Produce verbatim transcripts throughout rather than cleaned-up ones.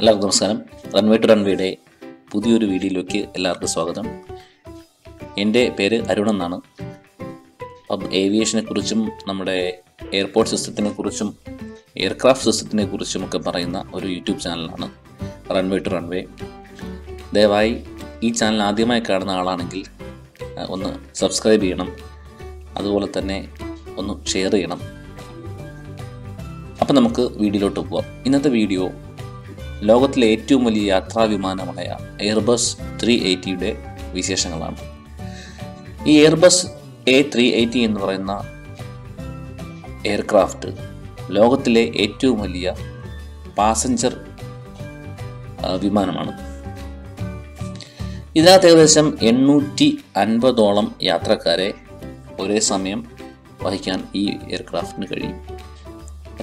എല്ലാവർക്കും നമസ്കാരം. Runway to റൺവേയുടെ പുതിയൊരു വീഡിയോയിലേക്ക് എല്ലാവർക്കും സ്വാഗതം. എൻ്റെ പേര് അരുൺ എന്നാണ്. അപ്പം ഏവിയേഷനെക്കുറിച്ചും നമ്മുടെ എയർപോർട്ട് സിസ്റ്റത്തിനെക്കുറിച്ചും എയർക്രാഫ്റ്റ് സിസ്റ്റത്തിനെക്കുറിച്ചും ഒക്കെ പറയുന്ന ഒരു യൂട്യൂബ് ചാനലാണ് റൺവേ ടു റൺവേ. ദയവായി ഈ ചാനൽ ആദ്യമായി കാണുന്ന ആളാണെങ്കിൽ ഒന്ന് സബ്സ്ക്രൈബ് ചെയ്യണം, അതുപോലെ തന്നെ ഒന്ന് ഷെയർ ചെയ്യണം. അപ്പം നമുക്ക് വീഡിയോയിലോട്ട് പോകാം. ഇന്നത്തെ വീഡിയോ ലോകത്തിലെ ഏറ്റവും വലിയ യാത്രാ വിമാനമായ എയർബസ് ത്രീ എയ്റ്റിയുടെ വിശേഷങ്ങളാണ്. ഈ എയർബസ് എ ത്രീ എയ്റ്റി എന്ന് പറയുന്ന എയർക്രാഫ്റ്റ് ലോകത്തിലെ ഏറ്റവും വലിയ പാസഞ്ചർ വിമാനമാണ്. ഇതിനകത്ത് ഏകദേശം എണ്ണൂറ്റി അൻപതോളം യാത്രക്കാരെ ഒരേ സമയം വഹിക്കാൻ ഈ എയർക്രാഫ്റ്റിന് കഴിയും.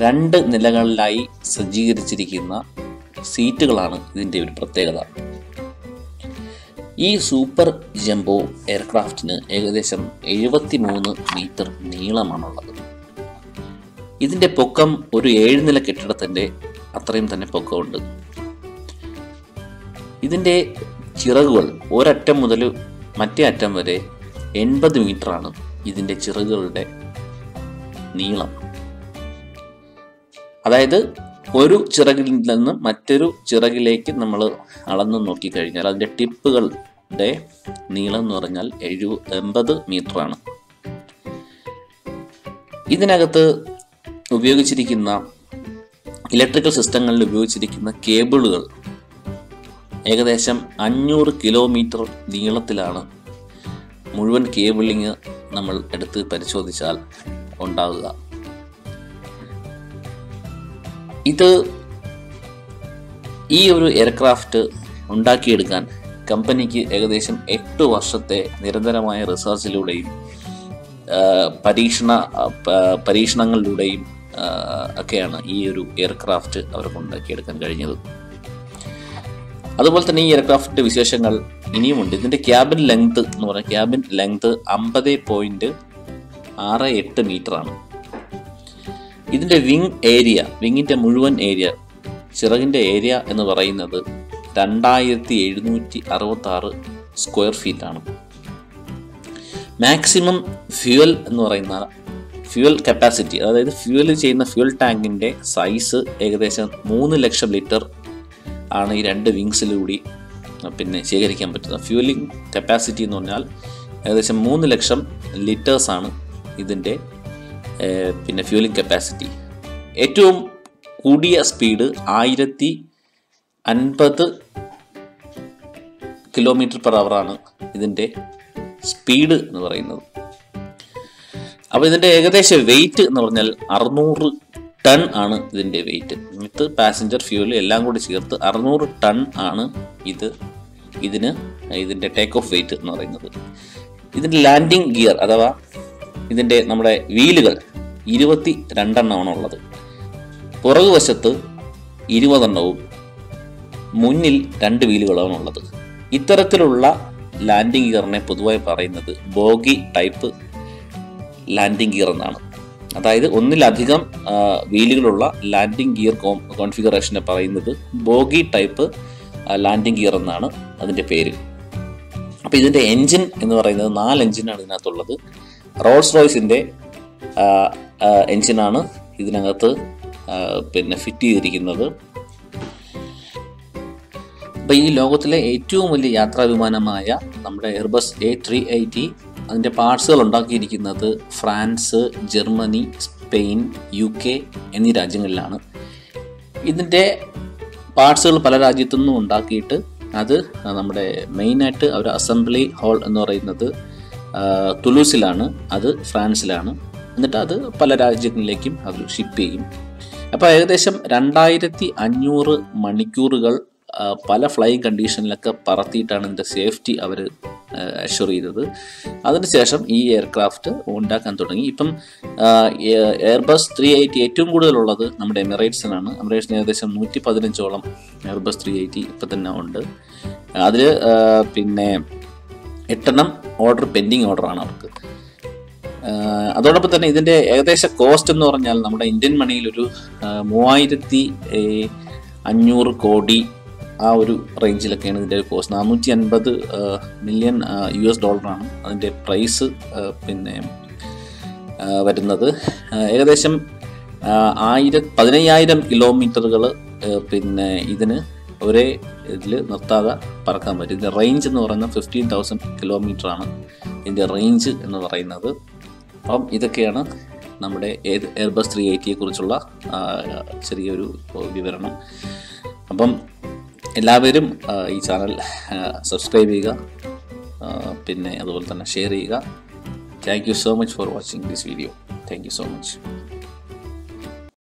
രണ്ട് നിലകളിലായി സജ്ജീകരിച്ചിരിക്കുന്ന സീറ്റുകളാണ് ഇതിൻ്റെ ഒരു പ്രത്യേകത. ഈ സൂപ്പർ ജംബോ എയർക്രാഫ്റ്റിന് ഏകദേശം എഴുപത്തി മൂന്ന് മീറ്റർ നീളമാണുള്ളത്. ഇതിൻ്റെ പൊക്കം ഒരു ഏഴ് നില കെട്ടിടത്തിൻ്റെ അത്രയും തന്നെ പൊക്കമുണ്ട്. ഇതിൻ്റെ ചിറകുകൾ ഒരറ്റം മുതൽ മറ്റേ അറ്റം വരെ എൺപത് മീറ്ററാണ് ഇതിൻ്റെ ചിറകുകളുടെ നീളം. അതായത് ഒരു ചിറകിൽ നിന്ന് മറ്റൊരു ചിറകിലേക്ക് നമ്മൾ അളന്ന് നോക്കിക്കഴിഞ്ഞാൽ അതിൻ്റെ ടിപ്പുകളുടെ നീളം എന്ന് പറഞ്ഞാൽ എഴു എൺപത് മീറ്ററാണ്. ഇതിനകത്ത് ഉപയോഗിച്ചിരിക്കുന്ന ഇലക്ട്രിക്കൽ സിസ്റ്റങ്ങളിൽ ഉപയോഗിച്ചിരിക്കുന്ന കേബിളുകൾ ഏകദേശം അഞ്ഞൂറ് കിലോമീറ്റർ നീളത്തിലാണ് മുഴുവൻ കേബിളിങ് നമ്മൾ എടുത്ത് പരിശോധിച്ചാൽ ഉണ്ടാവുക. ഇത് ഈ ഒരു എയർക്രാഫ്റ്റ് ഉണ്ടാക്കിയെടുക്കാൻ കമ്പനിക്ക് ഏകദേശം എട്ട് വർഷത്തെ നിരന്തരമായ റിസർച്ചിലൂടെയും പരീക്ഷണ പരീക്ഷണങ്ങളിലൂടെയും ഒക്കെയാണ് ഈ ഒരു എയർക്രാഫ്റ്റ് അവർക്ക് ഉണ്ടാക്കിയെടുക്കാൻ കഴിഞ്ഞത്. അതുപോലെ തന്നെ ഈ എയർക്രാഫ്റ്റിൻ്റെ വിശേഷങ്ങൾ ഇനിയുമുണ്ട്. ഇതിൻ്റെ ക്യാബിൻ ലെങ്ത് എന്ന് പറഞ്ഞാൽ ക്യാബിൻ ലെങ്ത് അമ്പത് പോയിൻറ്റ് ആറ് എട്ട് മീറ്ററാണ്. ഇതിൻ്റെ വിങ് ഏരിയ, വിങ്ങിൻ്റെ മുഴുവൻ ഏരിയ, ചിറകിൻ്റെ ഏരിയ എന്ന് പറയുന്നത് രണ്ടായിരത്തി എഴുന്നൂറ്റി അറുപത്തി ആറ് സ്ക്വയർ ഫീറ്റാണ്. മാക്സിമം ഫ്യൂവൽ എന്ന് പറയുന്ന ഫ്യൂവൽ കപ്പാസിറ്റി, അതായത് ഫ്യൂവൽ ചെയ്യുന്ന ഫ്യൂവൽ ടാങ്കിൻ്റെ സൈസ് ഏകദേശം മൂന്ന് ലക്ഷം ലിറ്റർ ആണ് ഈ രണ്ട് വിങ്സിലൂടി പിന്നെ ശേഖരിക്കാൻ പറ്റുന്നത്. ഫ്യൂവലിംഗ് കപ്പാസിറ്റി എന്ന് പറഞ്ഞാൽ ഏകദേശം മൂന്ന് ലക്ഷം ലിറ്റേഴ്സാണ് ഇതിൻ്റെ പിന്നെ ഫ്യൂലിംഗ് കപ്പാസിറ്റി. ഏറ്റവും കൂടിയ സ്പീഡ് ആയിരത്തി അൻപത് കിലോമീറ്റർ പെർ അവറാണ് ഇതിൻ്റെ സ്പീഡ് എന്ന് പറയുന്നത്. അപ്പോൾ ഇതിൻ്റെ ഏകദേശ വെയിറ്റ് എന്ന് പറഞ്ഞാൽ അറുന്നൂറ് ടൺ ആണ് ഇതിൻ്റെ വെയിറ്റ്. ഇത് പാസഞ്ചർ ഫ്യൂവൽ എല്ലാം കൂടി ചേർത്ത് അറുന്നൂറ് ടൺ ആണ് ഇത് ഇതിന് ഇതിൻ്റെ ടേക്ക് ഓഫ് വെയിറ്റ് എന്ന് പറയുന്നത്. ഇതിൻ്റെ ലാൻഡിങ് ഗിയർ അഥവാ ഇതിൻ്റെ നമ്മുടെ വീലുകൾ ഇരുപത്തി രണ്ടെണ്ണമാണുള്ളത്. പുറകുവശത്ത് ഇരുപതെണ്ണവും മുന്നിൽ രണ്ട് വീലുകളാണുള്ളത്. ഇത്തരത്തിലുള്ള ലാൻഡിങ് ഗിയറിനെ പൊതുവായി പറയുന്നത് ബോഗി ടൈപ്പ് ലാൻഡിങ് ഗിയർ എന്നാണ്. അതായത് ഒന്നിലധികം വീലുകളുള്ള ലാൻഡിങ് ഗിയർ കോം കോൺഫിഗറേഷനെ പറയുന്നത് ബോഗി ടൈപ്പ് ലാൻഡിങ് ഗിയർ എന്നാണ് അതിൻ്റെ പേര്. അപ്പോൾ ഇതിൻ്റെ എൻജിൻ എന്ന് പറയുന്നത് നാല് എൻജിനാണ് ഇതിനകത്തുള്ളത്. റോൾസ് റോയ്സിൻ്റെ എൻജിനാണ് ഇതിനകത്ത് പിന്നെ ഫിറ്റ് ചെയ്തിരിക്കുന്നത്. അപ്പോൾ ഈ ലോകത്തിലെ ഏറ്റവും വലിയ യാത്രാ വിമാനമായ നമ്മുടെ എയർബസ് എ ത്രീ എയ്റ്റി അതിൻ്റെ പാർട്സുകൾ ഉണ്ടാക്കിയിരിക്കുന്നത് France, Germany, Spain, U K എന്നീ രാജ്യങ്ങളിലാണ്. ഇതിൻ്റെ പാർട്സുകൾ പല രാജ്യത്തു നിന്നും ഉണ്ടാക്കിയിട്ട് അത് നമ്മുടെ മെയിനായിട്ട് അവർ അസംബ്ലി ഹാൾ എന്ന് പറയുന്നത് തുലൂസിലാണ്, അത് ഫ്രാൻസിലാണ്. എന്നിട്ട് അത് പല രാജ്യങ്ങളിലേക്കും അവർ ഷിപ്പ് ചെയ്യും. അപ്പോൾ ഏകദേശം രണ്ടായിരത്തി അഞ്ഞൂറ് മണിക്കൂറുകൾ പല ഫ്ലൈയിങ് കണ്ടീഷനിലൊക്കെ പറത്തിയിട്ടാണ് ഇതിൻ്റെ സേഫ്റ്റി അവർ അഷ്വർ ചെയ്തത്. അതിനുശേഷം ഈ എയർക്രാഫ്റ്റ് ഉണ്ടാക്കാൻ തുടങ്ങി. ഇപ്പം എയർബസ് ത്രീ എയ്റ്റി ഏറ്റവും കൂടുതലുള്ളത് നമ്മുടെ എമിറേറ്റ്സിനാണ്. എമിറേറ്റ്സിന് ഏകദേശം നൂറ്റി പതിനഞ്ചോളം എയർബസ് ത്രീ എയ്റ്റി ഇപ്പം തന്നെ ഉണ്ട്. അതിൽ പിന്നെ എട്ടെണ്ണം ഓർഡർ പെൻഡിങ് ഓർഡറാണ് അവർക്ക്. അതോടൊപ്പം തന്നെ ഇതിൻ്റെ ഏകദേശ കോസ്റ്റ് എന്ന് പറഞ്ഞാൽ നമ്മുടെ ഇന്ത്യൻ മണിയിൽ ഒരു മൂവായിരത്തി അഞ്ഞൂറ് കോടി ആ ഒരു റേഞ്ചിലൊക്കെയാണ് ഇതിൻ്റെ ഒരു കോസ്റ്റ്. നാനൂറ്റി അൻപത് മില്യൺ യു എസ് ഡോളറാണ് അതിൻ്റെ പ്രൈസ് പിന്നെ വരുന്നത്. ഏകദേശം ആയിര പതിനയ്യായിരം കിലോമീറ്ററുകൾ പിന്നെ ഇതിന് ഒരേ ഇതിൽ നിർത്താതെ പറക്കാൻ പറ്റും. ഇതിൻ്റെ റേഞ്ച് എന്ന് പറയുന്നത് ഫിഫ്റ്റീൻ തൗസൻഡ് കിലോമീറ്ററാണ് ഇതിൻ്റെ റേഞ്ച് എന്ന് പറയുന്നത്. അപ്പം ഇതൊക്കെയാണ് നമ്മുടെ ഏത് എയർബസ് ത്രീ എയ്റ്റിയെ കുറിച്ചുള്ള ചെറിയൊരു വിവരണം. അപ്പം എല്ലാവരും ഈ ചാനൽ സബ്സ്ക്രൈബ് ചെയ്യുക, പിന്നെ അതുപോലെ തന്നെ ഷെയർ ചെയ്യുക. Thank you so much for watching this video. Thank you so much.